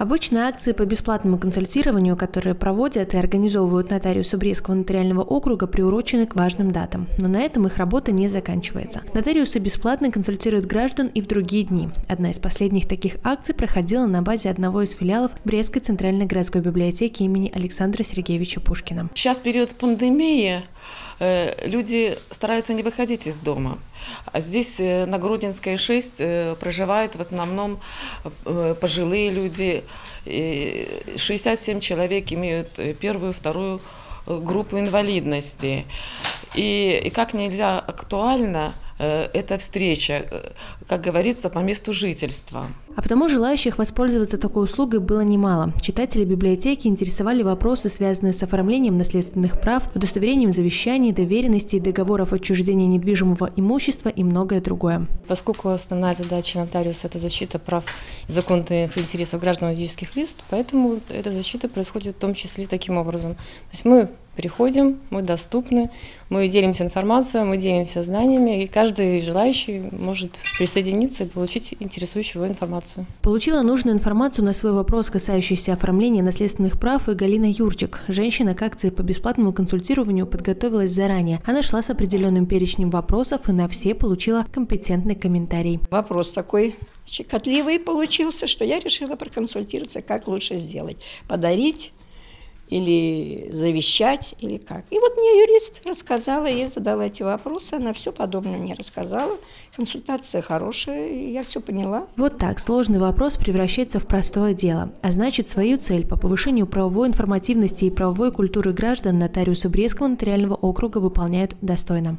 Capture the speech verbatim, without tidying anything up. Обычно акции по бесплатному консультированию, которые проводят и организовывают нотариусы Брестского нотариального округа, приурочены к важным датам, но на этом их работа не заканчивается. Нотариусы бесплатно консультируют граждан и в другие дни. Одна из последних таких акций проходила на базе одного из филиалов Брестской центральной городской библиотеки имени Александра Сергеевича Пушкина. Сейчас период пандемии, люди стараются не выходить из дома. Здесь на Грудинской шесть проживают в основном пожилые люди. шестьдесят семь человек имеют первую, вторую группу инвалидности. И, и как нельзя актуально эта встреча, как говорится, по месту жительства. А потому желающих воспользоваться такой услугой было немало. Читатели библиотеки интересовали вопросы, связанные с оформлением наследственных прав, удостоверением завещаний, доверенностей, договоров отчуждения недвижимого имущества и многое другое. Поскольку основная задача нотариуса – это защита прав и законных интересов граждан юридических лиц, поэтому эта защита происходит в том числе таким образом. То есть мы приходим, мы доступны, мы делимся информацией, мы делимся знаниями, и каждый желающий может присоединиться и получить интересующую его информацию. Получила нужную информацию на свой вопрос, касающийся оформления наследственных прав, и Галина Юрчик. Женщина к акции по бесплатному консультированию подготовилась заранее. Она шла с определенным перечнем вопросов и на все получила компетентный комментарий. Вопрос такой щекотливый получился, что я решила проконсультироваться, как лучше сделать. Подарить или завещать, или как. И вот мне юрист рассказала, я задала эти вопросы, она все подобное мне рассказала. Консультация хорошая, я все поняла. Вот так сложный вопрос превращается в простое дело. А значит, свою цель по повышению правовой информативности и правовой культуры граждан нотариусы Брестского нотариального округа выполняют достойно.